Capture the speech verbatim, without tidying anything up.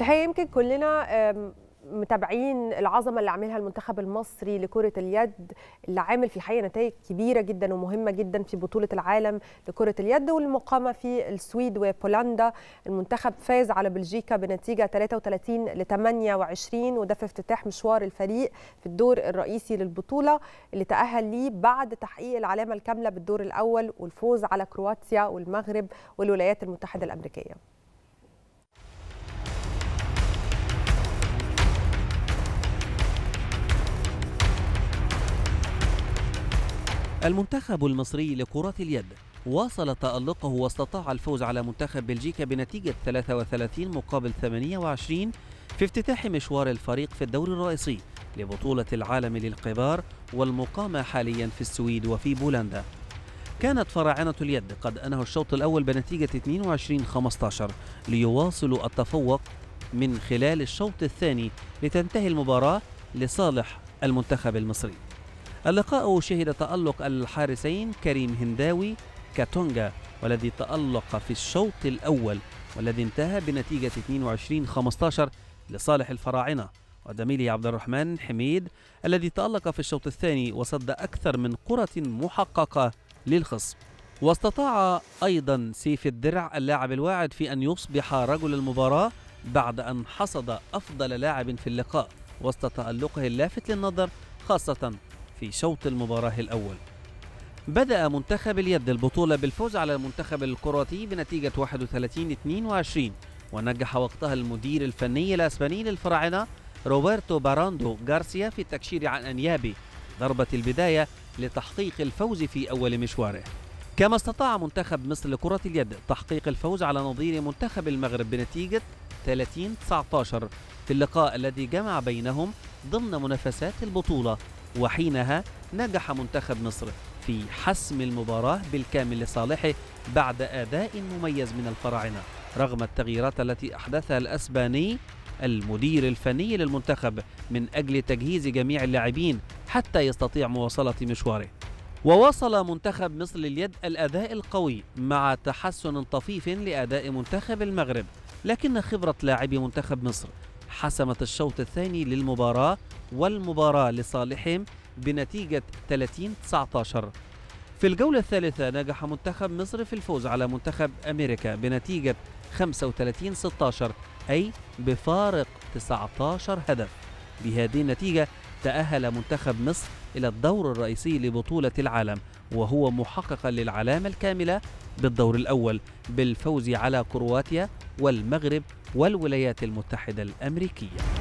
الحقيقه يمكن كلنا متابعين العظمه اللي عاملها المنتخب المصري لكره اليد، اللي عامل في الحقيقه نتائج كبيره جدا ومهمه جدا في بطوله العالم لكره اليد والمقامه في السويد وبولندا. المنتخب فاز على بلجيكا بنتيجه ثلاثة وثلاثين لثمانية وعشرين، وده في افتتاح مشوار الفريق في الدور الرئيسي للبطوله اللي تاهل ليه بعد تحقيق العلامه الكامله بالدور الاول والفوز على كرواتيا والمغرب والولايات المتحده الامريكيه. المنتخب المصري لكرة اليد واصل تألقه واستطاع الفوز على منتخب بلجيكا بنتيجة ثلاثة وثلاثين مقابل ثمانية وعشرين في افتتاح مشوار الفريق في الدور الرئيسي لبطولة العالم للكبار والمقامة حاليا في السويد وفي بولندا. كانت فراعنة اليد قد أنهوا الشوط الأول بنتيجة اثنين وعشرين خمسة عشر ليواصلوا التفوق من خلال الشوط الثاني لتنتهي المباراة لصالح المنتخب المصري. اللقاء شهد تألق الحارسين كريم هنداوي كاتونجا، والذي تألق في الشوط الأول والذي انتهى بنتيجة اثنين وعشرين خمسة عشر لصالح الفراعنة، ودميلي عبد الرحمن حميد الذي تألق في الشوط الثاني وصد أكثر من كرة محققة للخصم. واستطاع أيضا سيف الدرع اللاعب الواعد في أن يصبح رجل المباراة بعد أن حصد أفضل لاعب في اللقاء وسط تألقه اللافت للنظر خاصة في شوط المباراة الأول. بدأ منتخب اليد البطولة بالفوز على المنتخب الكرواتي بنتيجة واحد وثلاثين اثنين وعشرين، ونجح وقتها المدير الفني الأسباني للفراعنة روبرتو باراندو غارسيا في التكشير عن أنيابي ضربة البداية لتحقيق الفوز في أول مشواره. كما استطاع منتخب مصر لكرة اليد تحقيق الفوز على نظير منتخب المغرب بنتيجة ثلاثين تسعة عشر في اللقاء الذي جمع بينهم ضمن منافسات البطولة، وحينها نجح منتخب مصر في حسم المباراة بالكامل لصالحه بعد أداء مميز من الفراعنة رغم التغييرات التي أحدثها الأسباني المدير الفني للمنتخب من أجل تجهيز جميع اللاعبين حتى يستطيع مواصلة مشواره. وواصل منتخب مصر لليد الأداء القوي مع تحسن طفيف لأداء منتخب المغرب، لكن خبرة لاعبي منتخب مصر حسمت الشوط الثاني للمباراة والمباراة لصالحهم بنتيجة ثلاثين تسعة عشر. في الجولة الثالثة نجح منتخب مصر في الفوز على منتخب أمريكا بنتيجة خمسة وثلاثين ستة عشر، أي بفارق تسعة عشر هدف. بهذه النتيجة تأهل منتخب مصر إلى الدور الرئيسي لبطولة العالم، وهو محققا للعلامة الكاملة بالدور الأول بالفوز على كرواتيا والمغرب والولايات المتحدة الأمريكية.